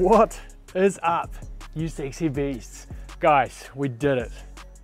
What is up, you sexy beasts? Guys, we did it.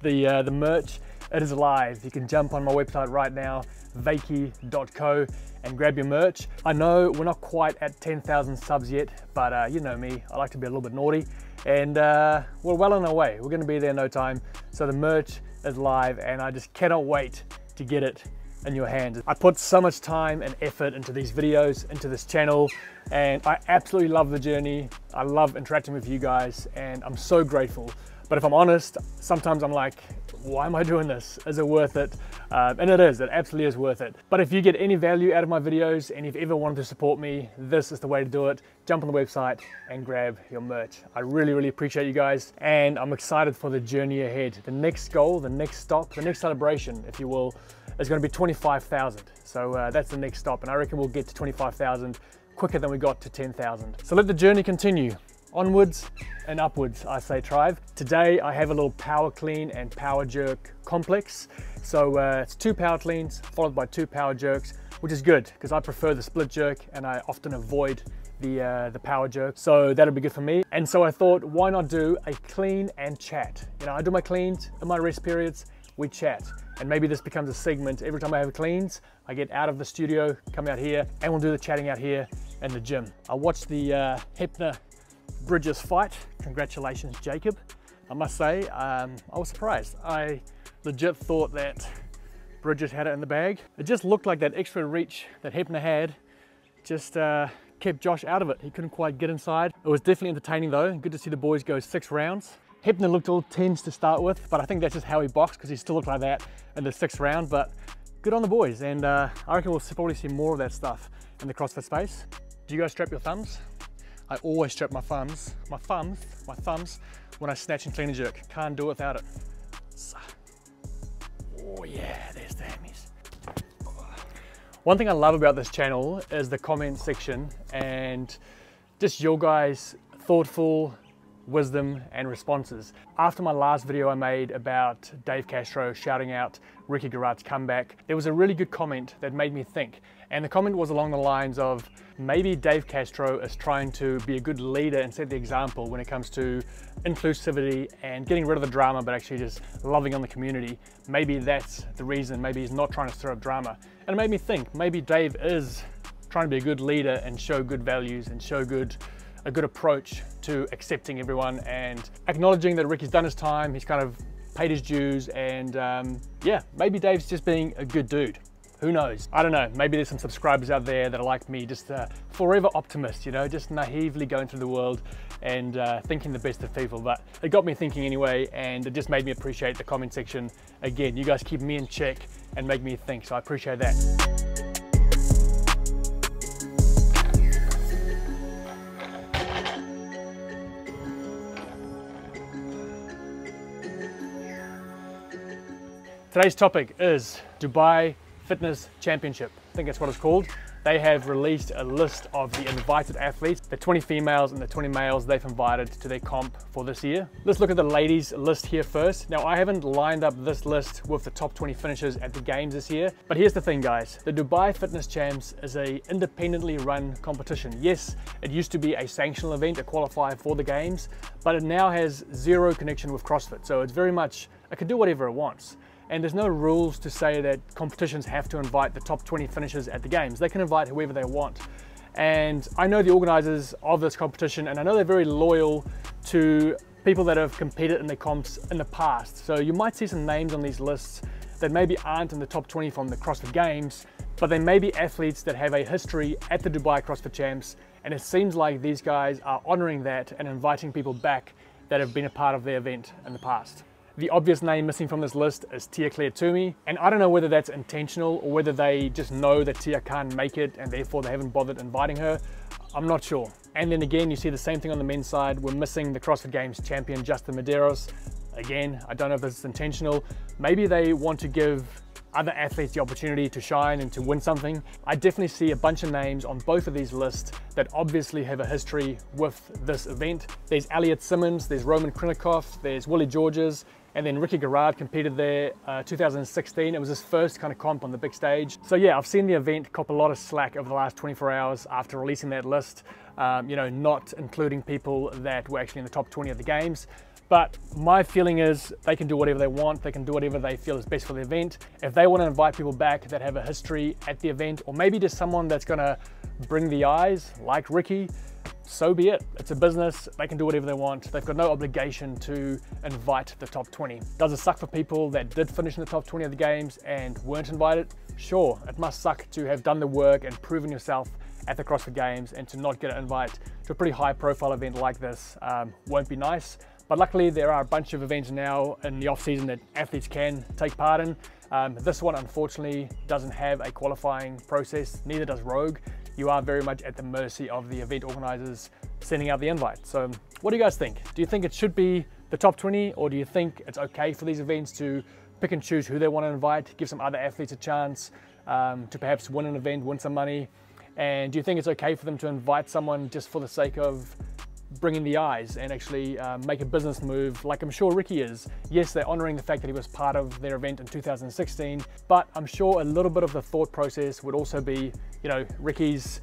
The merch, it is live. You can jump on my website right now, wykie.co, and grab your merch. I know we're not quite at 10,000 subs yet, but you know me, I like to be a little bit naughty, and we're well on our way. We're gonna be there in no time. So the merch is live, and I just cannot wait to get it in your hands. I put so much time and effort into these videos, into this channel, and I absolutely love the journey. I love interacting with you guys, and I'm so grateful. But if I'm honest, sometimes I'm like, why am I doing this? Is it worth it? And it is, it absolutely is worth it. But if you get any value out of my videos and you've ever wanted to support me, this is the way to do it. Jump on the website and grab your merch. I really, really appreciate you guys. And I'm excited for the journey ahead. The next goal, the next stop, the next celebration, if you will, is gonna be 25,000. So that's the next stop. And I reckon we'll get to 25,000 quicker than we got to 10,000. So let the journey continue. Onwards and upwards, I say, tribe. Today I have a little power clean and power jerk complex. So it's 2 power cleans followed by 2 power jerks, which is good because I prefer the split jerk and I often avoid the power jerk. So that'll be good for me. And so I thought, why not do a clean and chat? You know, I do my cleans in my rest periods, we chat. And maybe this becomes a segment. Every time I have a cleans, I get out of the studio, come out here, and we'll do the chatting out here in the gym. I watched the Hepner Bridges fight. Congratulations, Jacob. I must say, I was surprised. I legit thought that Bridges had it in the bag. It just looked like that extra reach that Hepner had just kept Josh out of it. He couldn't quite get inside. It was definitely entertaining though. Good to see the boys go 6 rounds. Hepner looked all tense to start with, but I think that's just how he boxed because he still looked like that in the 6th round, but good on the boys. And I reckon we'll probably see more of that stuff in the CrossFit space. Do you guys strap your thumbs? I always strap my thumbs, when I snatch and clean and jerk. Can't do it without it. So, oh yeah, there's the hammies. One thing I love about this channel is the comment section and just your guys' thoughtful wisdom and responses. After my last video I made about Dave Castro shouting out Ricky Garard's comeback, there was a really good comment that made me think. And the comment was along the lines of, maybe Dave Castro is trying to be a good leader and set the example when it comes to inclusivity and getting rid of the drama, but actually just loving on the community. Maybe that's the reason, maybe he's not trying to stir up drama. And it made me think, maybe Dave is trying to be a good leader and show good values and show a good approach to accepting everyone and acknowledging that Ricky's done his time, he's kind of paid his dues, and yeah, maybe Dave's just being a good dude. Who knows? I don't know, maybe there's some subscribers out there that are like me, just forever optimist, you know, just naively going through the world and thinking the best of people, but it got me thinking anyway, and it just made me appreciate the comment section. Again, you guys keep me in check and make me think, so I appreciate that. Today's topic is Dubai Fitness Championship. I think that's what it's called. They have released a list of the invited athletes, the 20 females and the 20 males they've invited to their comp for this year. Let's look at the ladies list here first. Now, I haven't lined up this list with the top 20 finishers at the games this year, but here's the thing, guys. The Dubai Fitness Champs is an independently run competition. Yes, it used to be a sanctional event to qualify for the games, but it now has 0 connection with CrossFit. So it's very much, it can do whatever it wants. And there's no rules to say that competitions have to invite the top 20 finishers at the games. They can invite whoever they want. And I know the organizers of this competition, and I know they're very loyal to people that have competed in the comps in the past. So you might see some names on these lists that maybe aren't in the top 20 from the CrossFit Games, but they may be athletes that have a history at the Dubai CrossFit Champs. And it seems like these guys are honoring that and inviting people back that have been a part of the event in the past. The obvious name missing from this list is Tia-Clair Toomey, and I don't know whether that's intentional or whether they just know that Tia can't make it and therefore they haven't bothered inviting her. I'm not sure. And then again, you see the same thing on the men's side. We're missing the CrossFit Games champion, Justin Medeiros. Again, I don't know if this is intentional. Maybe they want to give other athletes the opportunity to shine and to win something. I definitely see a bunch of names on both of these lists that obviously have a history with this event. There's Elliot Simmons, there's Roman Krynikov, there's Willie Georges, And then Ricky Garard competed there 2016. It was his first kind of comp on the big stage. So yeah, I've seen the event cop a lot of slack over the last 24 hours after releasing that list, you know, not including people that were actually in the top 20 of the games. But my feeling is they can do whatever they want. They can do whatever they feel is best for the event. If they want to invite people back that have a history at the event, or maybe just someone that's going to bring the eyes like Ricky, so be it. It's a business. They can do whatever they want. They've got no obligation to invite the top 20. Does it suck for people that did finish in the top 20 of the games and weren't invited? Sure, it must suck to have done the work and proven yourself at the CrossFit Games and to not get an invite to a pretty high profile event like this. Won't be nice. But luckily there are a bunch of events now in the off season that athletes can take part in. This one unfortunately doesn't have a qualifying process, neither does Rogue. You are very much at the mercy of the event organizers sending out the invite. So what do you guys think? Do you think it should be the top 20, or do you think it's okay for these events to pick and choose who they want to invite, give some other athletes a chance to perhaps win an event, win some money? And do you think it's okay for them to invite someone just for the sake of bringing the eyes and actually make a business move like I'm sure Ricky is? Yes, they're honoring the fact that he was part of their event in 2016, but I'm sure a little bit of the thought process would also be, you know, Ricky's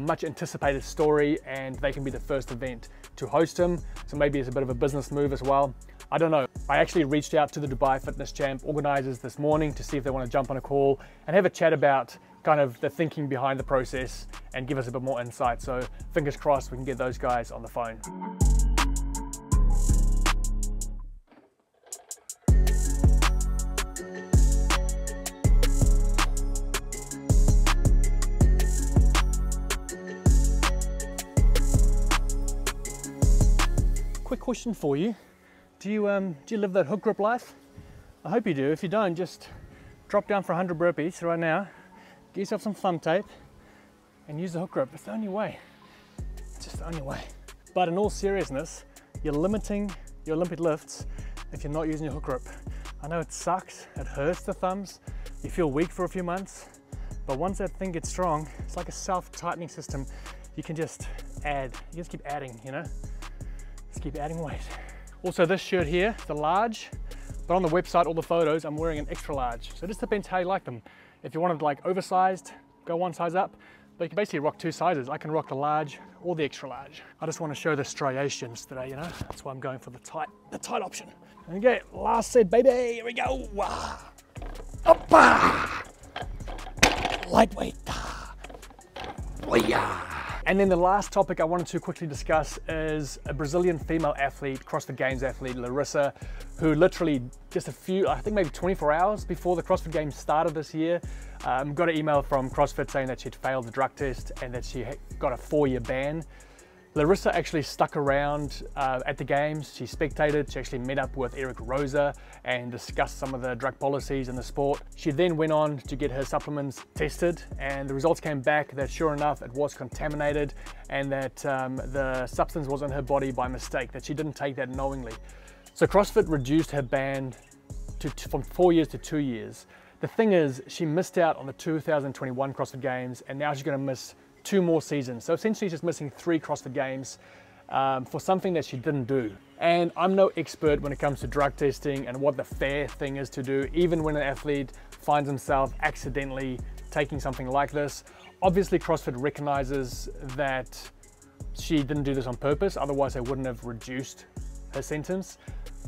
much anticipated story, and they can be the first event to host him. So maybe it's a bit of a business move as well. I don't know. I actually reached out to the Dubai Fitness Champ organizers this morning to see if they want to jump on a call and have a chat about kind of the thinking behind the process and give us a bit more insight. So fingers crossed we can get those guys on the phone. Quick question for you. Do you live that hook grip life? I hope you do. If you don't, just drop down for 100 burpees right now. Get yourself some thumb tape and use the hook grip. It's the only way. It's just the only way. But in all seriousness, you're limiting your Olympic lifts if you're not using your hook grip. I know it sucks, it hurts the thumbs, you feel weak for a few months, but once that thing gets strong, it's like a self-tightening system. You can just add, you just keep adding, you know? Just keep adding weight. Also this shirt here, the large, but on the website, all the photos, I'm wearing an extra large. So it just depends how you like them. If you wanted like oversized, go one size up, but you can basically rock two sizes. I can rock the large or the extra large. I just want to show the striations today, you know? That's why I'm going for the tight option. Okay, last set, baby, here we go. Opa! Lightweight. And then the last topic I wanted to quickly discuss is a Brazilian female athlete, CrossFit Games athlete, Larissa, who literally just a few, I think maybe 24 hours before the CrossFit Games started this year, got an email from CrossFit saying that she'd failed the drug test and that she got a 4-year ban. Larissa actually stuck around at the Games. She spectated, she actually met up with Eric Rosa and discussed some of the drug policies in the sport. She then went on to get her supplements tested, and the results came back that sure enough, it was contaminated and that the substance was in her body by mistake, that she didn't take that knowingly. So CrossFit reduced her ban from 4 years to 2 years. The thing is, she missed out on the 2021 CrossFit Games, and now she's gonna miss 2 more seasons. So essentially she's missing 3 CrossFit Games for something that she didn't do. And I'm no expert when it comes to drug testing and what the fair thing is to do, even when an athlete finds himself accidentally taking something like this. Obviously CrossFit recognizes that she didn't do this on purpose, otherwise they wouldn't have reduced her sentence.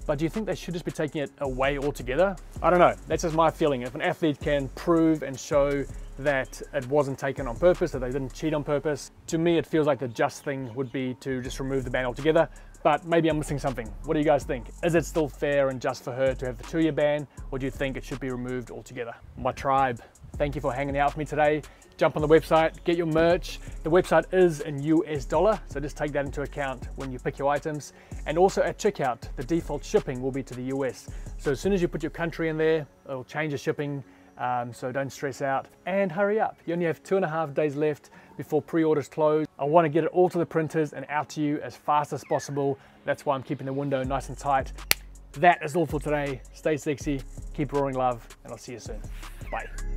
But do you think they should just be taking it away altogether? I don't know, that's just my feeling. If an athlete can prove and show that it wasn't taken on purpose, that they didn't cheat on purpose, to me it feels like the just thing would be to just remove the ban altogether. But maybe I'm missing something. What do you guys think? Is it still fair and just for her to have the 2-year ban, or do you think it should be removed altogether? My tribe, thank you for hanging out with me today. Jump on the website, get your merch. The website is in US dollar, so just take that into account when you pick your items. And also at checkout, the default shipping will be to the US. So as soon as you put your country in there, it'll change the shipping. So don't stress out, and hurry up. You only have 2.5 days left before pre-orders close. I want to get it all to the printers and out to you as fast as possible. That's why I'm keeping the window nice and tight. That is all for today. Stay sexy, keep roaring love, and I'll see you soon. Bye.